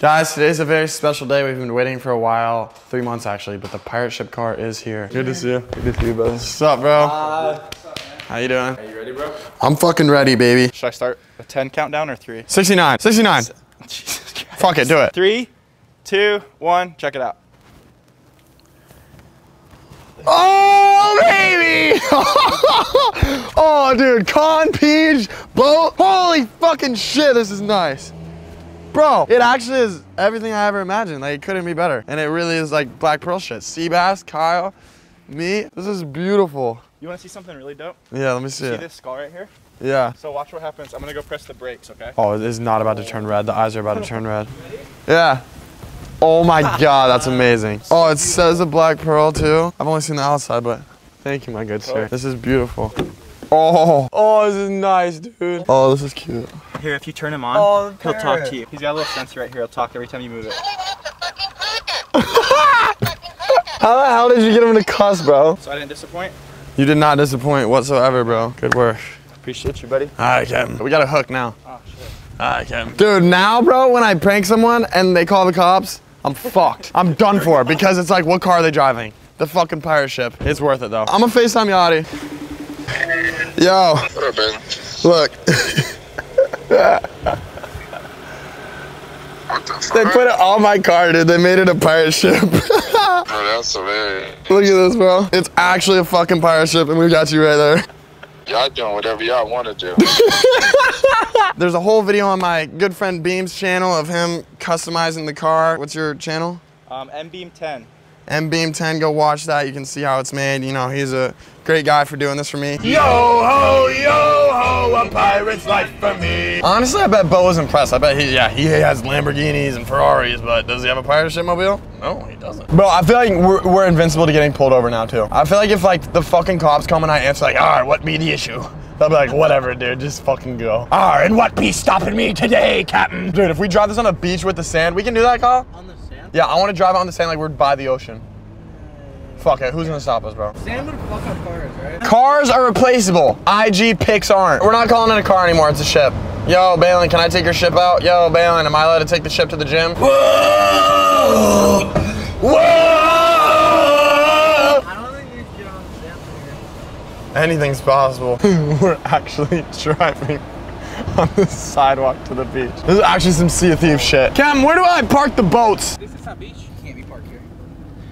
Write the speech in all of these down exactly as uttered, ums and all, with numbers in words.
Guys, today's a very special day. We've been waiting for a while, three months actually, but the pirate ship car is here. Good to see you. Good to see you, brother. What's up, bro? Uh, what's up, man? How you doing? Are you ready, bro? I'm fucking ready, baby. Should I start with ten countdown or three? sixty-nine. sixty-nine. Jesus Christ. Fuck it, do it. Three, two, one, check it out. Oh, baby! Oh, dude, con peach boat. Holy fucking shit, this is nice. Bro, it actually is everything I ever imagined. Like, it couldn't be better. And it really is like Black Pearl shit. Sea bass, Kyle, me. This is beautiful. You want to see something really dope? Yeah, let me see. See it. This skull right here? Yeah. So watch what happens. I'm going to go press the brakes, okay? Oh, it is not about to turn red. The eyes are about to turn red. Ready? Yeah. Oh my God, that's amazing. Oh, it says the Black Pearl too. I've only seen the outside, but thank you, my good sir. This is beautiful. Oh, oh, this is nice, dude. Oh, this is cute. Here, if you turn him on, oh, he'll talk to you. He's got a little sensor right here. He'll talk every time you move it. How the hell did you get him to cuss, bro? So I didn't disappoint? You did not disappoint whatsoever, bro. Good work. Appreciate you, buddy. All right, Captain. We got a hook now. Oh, shit. All right, Captain. Dude, now, bro, when I prank someone and they call the cops, I'm fucked. I'm done for because it's like, what car are they driving? The fucking pirate ship. It's worth it, though. I'm going to FaceTime Yachty. Yo. What up, Ben? Look. What the fuck? They put it on my car, dude. They made it a pirate ship. Oh, that's hilarious. Look at this, bro. It's actually a fucking pirate ship, and we got you right there. Y'all doing whatever y'all want to do. There's a whole video on my good friend Beam's channel of him customizing the car. What's your channel? Um, M Beam ten. M Beam ten, go watch that. You can see how it's made. You know, he's a great guy for doing this for me. Yo ho, yo ho, a pirate's life for me. Honestly, I bet Bo was impressed. I bet he, yeah, he has Lamborghinis and Ferraris, but does he have a pirate ship mobile? No, he doesn't. Bro, I feel like we're, we're invincible to getting pulled over now too. I feel like if like the fucking cops come and I answer like, all right, what be the issue? They'll be like, whatever, dude, just fucking go. Ah, right, and what be stopping me today, Captain? Dude, if we drive this on a beach with the sand, we can do that, Kyle? On the sand? Yeah, I want to drive it on the sand like we're by the ocean. Fuck it, who's gonna stop us, bro? Sand would fuck up cars, right? Cars are replaceable. I G picks aren't. We're not calling it a car anymore, it's a ship. Yo, Baylen, can I take your ship out? Yo, Baylen, am I allowed to take the ship to the gym? Whoa! Whoa! I don't think you can get on the sand here. Anything's possible. We're actually driving on the sidewalk to the beach. This is actually some Sea of Thieves shit. Cam, where do I park the boats? This is not beach. You can't be parked here.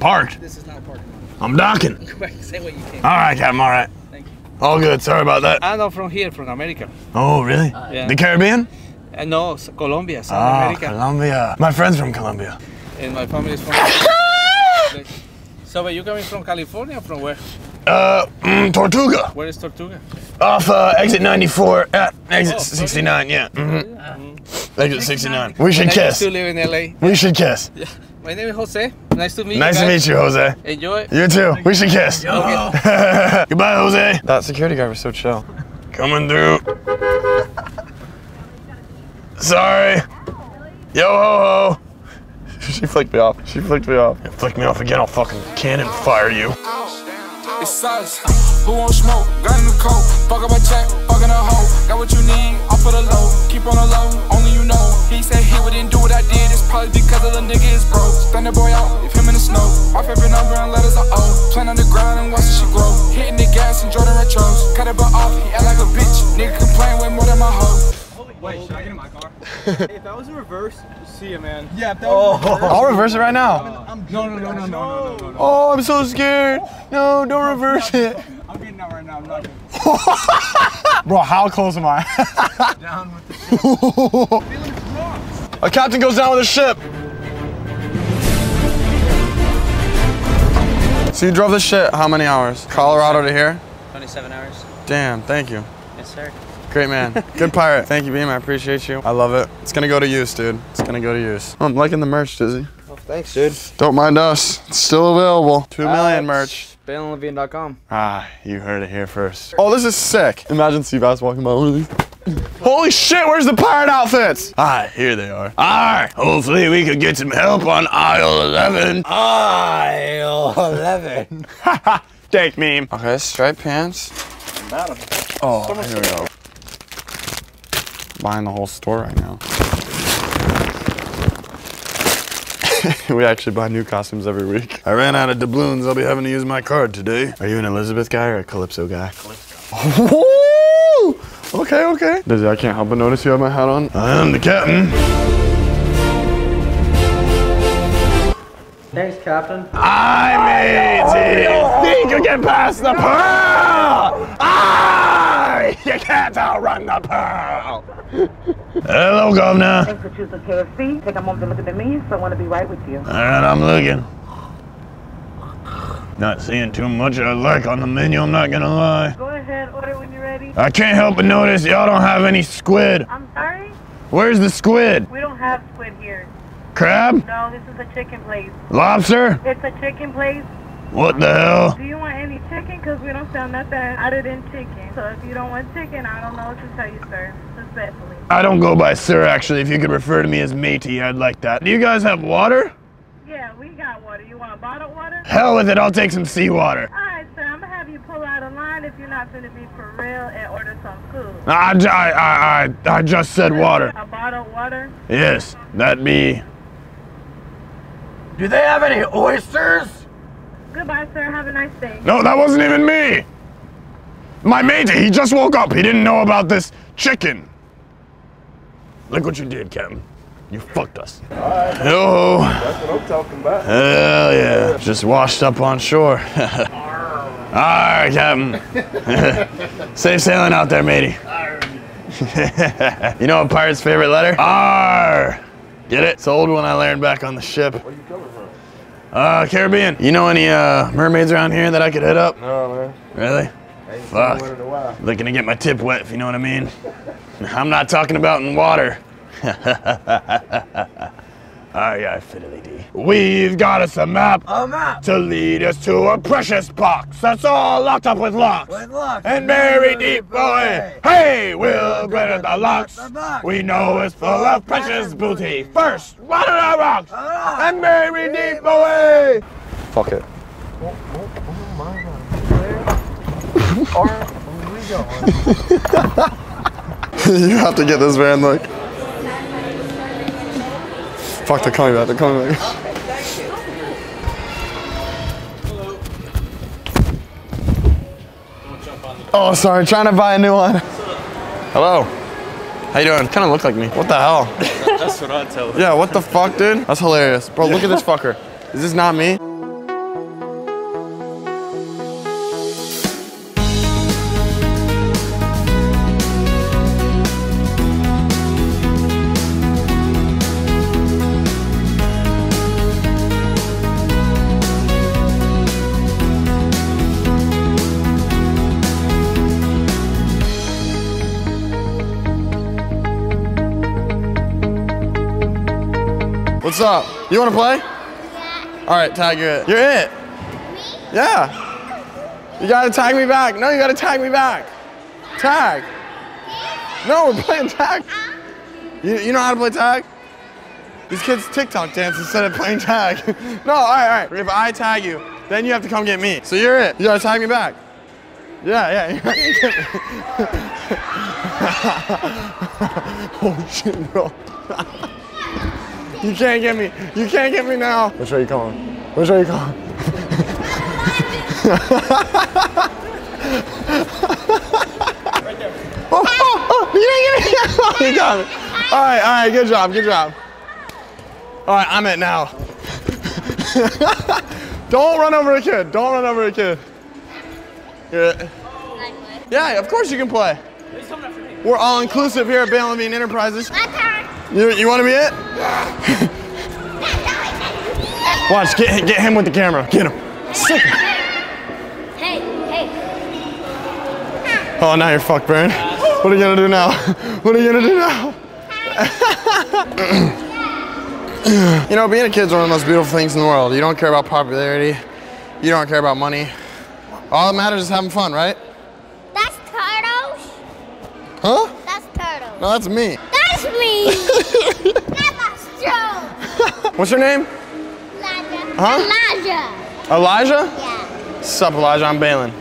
Parked? This is not parking. I'm docking. Say what you can. All right, Captain, all right. Thank you. All good, sorry about that. I know from here, from America. Oh, really? Uh, yeah. The Caribbean? Uh, no, Colombia, South oh, America. Colombia. My friend's from Colombia. And my family's from So, are you coming from California or from where? Uh, mm, Tortuga. Where is Tortuga? Off uh, exit ninety-four, uh, exit oh, sixty-nine, yeah. Mm-hmm. Mm-hmm. Exit sixty-nine. We should kiss. I live in L A. We should kiss. Yeah. My name is Jose. Nice to meet nice you. Nice to meet you, Jose. Enjoy. You too. We should kiss. Okay. Goodbye, Jose. That security guard was so chill. Coming through. Sorry. Yo ho ho. She flicked me off. She flicked me off. If flick me off again, I'll fucking cannon fire you. It's us. Who won't smoke? Got in the coat. Fuck up a check. Fucking a hoe. Got what you need. Off of the low. Keep on the low. Only you know. He said he wouldn't do what I did. It's probably because of the nigga is broke. Stand that boy out. If him in the snow. Off every number and letters are O. Playing on the ground and watching she grow. Hitting the gas and Jordan retros. Cut it but off. He act like a bitch. Nigga complain way more than my hoe. Wait, should I get in my car? If that was in reverse, see ya, man. Yeah, if that was reverse. I'll reverse it right now. No, no, no, no, no, no, no, no. Oh, I'm so scared. No, don't reverse it. I'm getting out right now. I'm not getting. Bro, how close am I? Down with the ship. A captain goes down with a ship. So you drove this shit how many hours? Colorado to here? twenty-seven hours. Damn, thank you. Yes, sir. Great man. Good pirate. Thank you, Beam. I appreciate you. I love it. It's going to go to use, dude. It's going to go to use. Oh, I'm liking the merch, Dizzy. Oh, thanks, dude. Don't mind us. It's still available. Two million uh, merch. Baylen Levine dot com. Ah, you heard it here first. Oh, this is sick. Imagine sea bass walking by one of these. Holy shit, where's the pirate outfits? Ah, here they are. Ah, hopefully we could get some help on aisle eleven. Aisle eleven. Haha, take meme. Okay, striped pants. Madam. Oh, here we go. Buying the whole store right now. We actually buy new costumes every week. I ran out of doubloons. I'll be having to use my card today. Are you an Elizabeth guy or a Calypso guy? Calypso. Okay, okay. Dizzy, I can't help but notice you have my hat on. I am the captain. Thanks, Captain. I'm easy. You think you can pass the Pearl? I! You can't outrun the Pearl. Hello, Governor. Thanks for choosing K F C. Take a moment to look at the menu, so I want to be right with you. All right, I'm looking. Not seeing too much I like on the menu, I'm not gonna lie. Go ahead, order when you're ready. I can't help but notice y'all don't have any squid. I'm sorry? Where's the squid? We don't have squid here. Crab? No, this is a chicken place. Lobster? It's a chicken place. What the hell? Do you want any chicken? Because we don't sell nothing other than chicken. So if you don't want chicken, I don't know what to tell you, sir. Respectfully. I don't go by sir, actually. If you could refer to me as matey, I'd like that. Do you guys have water? Yeah, we got water. You want bottled water? Hell with it, I'll take some seawater. Alright, sir, I'm gonna have you pull out a line if you're not gonna be for real and order some food. I, I, I, I just said water. A bottled water? Yes, that'd be... Do they have any oysters? Goodbye, sir, have a nice day. No, that wasn't even me! My matey, he just woke up, he didn't know about this chicken. Look what you did, Captain. You fucked us. All right. Hello. That's what I'm talking about. Hell yeah. Just washed up on shore. Alright, Captain. Safe sailing out there, matey. You know a pirate's favorite letter? R. Get it? It's the old one I learned back on the ship. Where are you coming from? Uh, Caribbean. You know any uh, mermaids around here that I could hit up? No, man. Really? I ain't Fuck. Seen one in a while. Looking to get my tip wet, if you know what I mean. I'm not talking about in water. Aye, aye, fiddly dee. We've got us a map, a map to lead us to a precious box that's all locked up with locks, with locks. And very deep away. Hey, we'll glitter the locks. We know it's full of precious booty. First, water the rocks and very deep away. Fuck it. Oh, oh, oh my God. Where are we going? You have to get this van, look. Fuck, they're coming back, they're coming back. Okay, thank you. Hello. Don't jump on the oh, sorry, trying to buy a new one. What's up? Hello. How you doing? Kind of look like me. What the hell? That's what I tell them. Yeah, what the fuck, dude? That's hilarious. Bro, look at this fucker. Is this not me? What's up? You want to play? Yeah. All right, tag you're it. You're it. Me? Yeah. You gotta tag me back. No, you gotta tag me back. Tag. No, we're playing tag. You, you know how to play tag? These kids TikTok dance instead of playing tag. No, all right, all right. If I tag you, then you have to come get me. So you're it. You gotta tag me back. Yeah, yeah. Oh shit, bro. You can't get me. You can't get me now. Which way are you going? Which way are you going? Right there. Oh, oh, oh, you didn't get me. Oh, you got me. All right, all right, good job, good job. All right, I'm it now. Don't run over a kid. Don't run over a kid. Yeah, yeah of course you can play. We're all inclusive here at Baylen Levine Enterprises. You, you want to be it? Watch, get, get him with the camera. Get him. Sick. Hey, hey. Oh, now you're fucked, Brian. What are you going to do now? What are you going to do now? You know, being a kid is one of the most beautiful things in the world. You don't care about popularity. You don't care about money. All that matters is having fun, right? That's turtles. Huh? That's turtles. No, that's me. Me. What's your name? Elijah. Huh? Elijah. Elijah? Yeah. Sup, Elijah? I'm Baylen.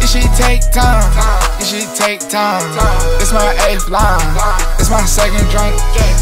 It should take time. It should take time. It's my eighth line. It's that's my second drink.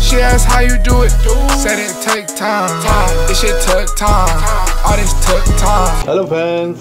She asked how you do it, said it take time. It shit took time, all this took time. Hello fans.